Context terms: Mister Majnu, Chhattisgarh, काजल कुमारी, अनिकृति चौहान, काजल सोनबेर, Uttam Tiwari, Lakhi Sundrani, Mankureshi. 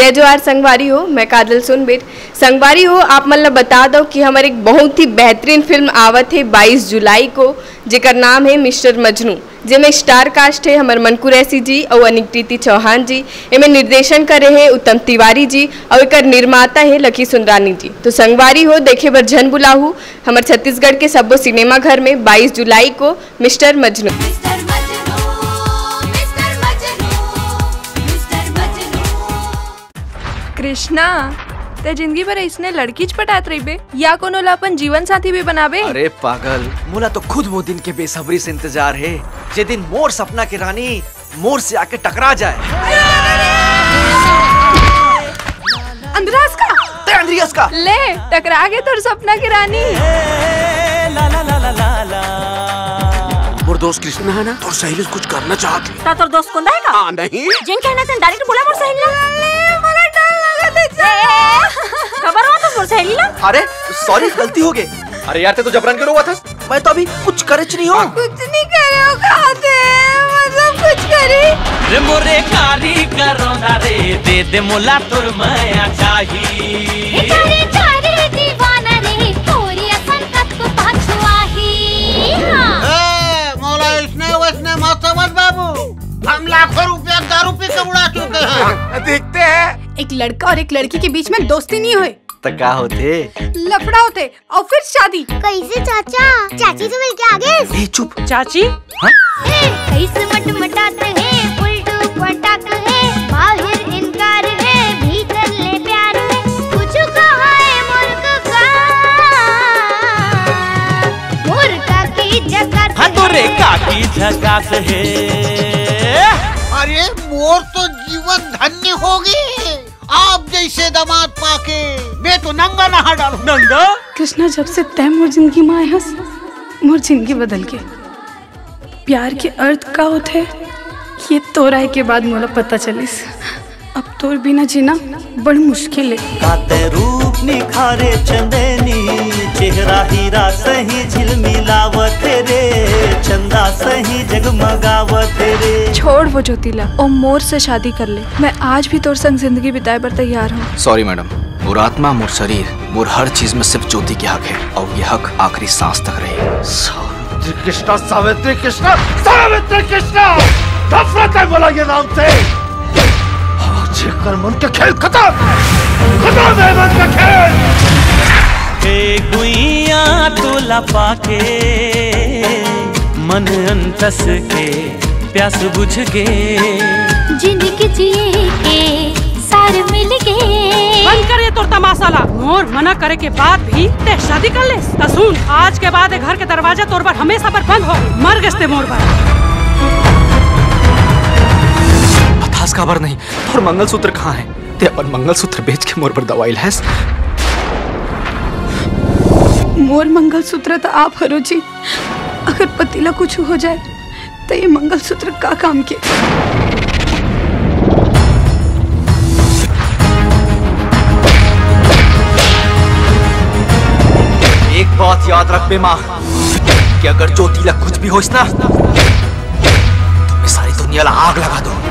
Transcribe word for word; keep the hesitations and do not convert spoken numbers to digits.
जय जोहार संगवारी हो। मैं काजल सोनबेर संगवारी हो। आप मतलब बता दो कि हमारे एक बहुत ही बेहतरीन फिल्म आवत है बाईस जुलाई को, जेकर नाम है मिस्टर मजनू, जिसमें स्टार कास्ट है हमारे मनकुरेशी जी और अनिकृति चौहान जी। इसमें निर्देशन करे है उत्तम तिवारी जी और एक निर्माता है लखी सुंदरानी जी। तो संगवारी हो देखे बर झन बुलाहू हमारे छत्तीसगढ़ के सबो सिनेमा घर में बाईस जुलाई को मिस्टर मजनू। कृष्णा, ते जिंदगी भर इसने लड़की पटात रही बे या कोनो लापन जीवन साथी भी बनाबे? अरे पागल, मोला तो खुद वो दिन के बेसब्री से इंतजार है जे दिन मोर सपना की रानी मोर से आके टकरा जाए। अंद्रास का, ते अंद्रियास का ले टकरा गए तोर सपना की रानी। मोर दोस्त कृष्णा है ना, तोर सहेली कुछ करना चाहती है। तोर दोस्त कौन है का? नहीं जिन कहना तन डायरेक्ट बोला मोर सहेली खबर हुआ था सहेली ना। अरे सॉरी गलती हो गई। अरे यार ते तो जबरन क्यों हुआ था? मैं तो अभी कुछ करे नहीं हो। कुछ नहीं करे हो खाते मतलब कुछ करे। रे मोरे कारी करो ना रे दे दे मोला तुर माया चाही। चारे चारे दीवाना रे पूरी असन तक तो पहुंचवाही। ए मौला इसने उसने मौसमत बाबू हम लाखों रुपया दारू पी कर उड़ा चुके हैं। देखते हैं एक लड़का और एक लड़की के बीच में दोस्ती नहीं हुए तो क्या होते? लफड़ा होते और फिर शादी। कैसे चाचा चाची से मिल के आ गए? चुप चाची। कैसे मटमटाते हैं उल्टू पटाक है, बाहर इनकार है भीतर ले प्यार है, कुछ कहा है मुर्ख का मुर्ख की जगह हतुरे का की जगह है। अरे मोर तो जीवन धन्य होगी आप जैसे दामाद पाके। मैं तो नंगा नहा डालू। नंगा कृष्णा, जब से तय मोर जिंदगी में आया मोर जिंदगी बदल के। प्यार के अर्थ का होते ये तोरा है के बाद मोला पता चलिस। अब तोर बिना जीना बड़ मुश्किल है। काते रूप निखारे चंदनी चेहरा हीरा सही झिलमिलावत रे, चंदा सही जगमगावत रे। छोड़ वो ज्योतिला और मोर से शादी कर ले। मैं आज भी तोर संग जिंदगी बिताए पर तैयार हूँ। सॉरी मैडम, मोर आत्मा मोर शरीर मोर हर चीज में सिर्फ ज्योति के हक है और ये हक आखिरी सांस तक रहे। कृष्णा सावित्री कृष्णा सावित्री कृष्णा नफरत है बोला ये नाम से। मन का खेल खत्म खत्म है मन का खेल। ए गुइया तोला पाके मन अंतस के प्यास बुझ के जिंदगी जिए के सार मिल गए। मन करे तोर तमाशाला। मोर मना करे के बाद भी ते शादी कर ले तसून। आज के बाद घर के दरवाजा तोर पर हमेशा पर बंद हो। मर गस्ते मोर पर खबर नहीं। और मंगलसूत्र कहाँ है? ते और मंगलसूत्र बेच के मोर पर दवाई लहस। मोर मंगलसूत्र तो आप हरो जी। अगर पतिला कुछ हो जाए तो ये मंगलसूत्र का काम के। एक बात याद रख बे माँ कि अगर ज्योतिला कुछ भी हो इसना तो मैं सारी दुनिया ला आग लगा दो।